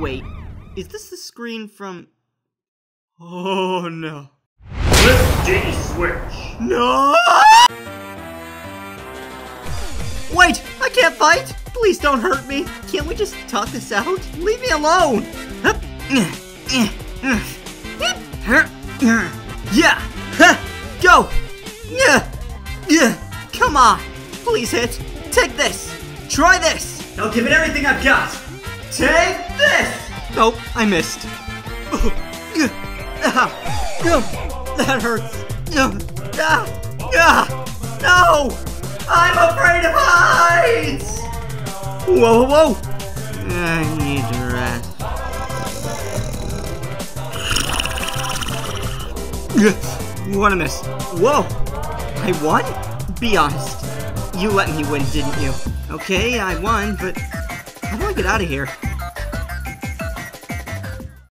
Wait, is this the screen from... Oh no. Flip D. Switch! No! Wait! I can't fight! Please don't hurt me! Can't we just talk this out? Leave me alone! Yeah! Go! Come on! Please hit! Take this! Try this! I'll give it everything I've got! Take this! Oh, I missed. That hurts. No! I'm afraid of heights! Whoa! I need to rest. What a miss. Whoa! I won? Be honest. You let me win, didn't you? Okay, I won, but how do I get out of here?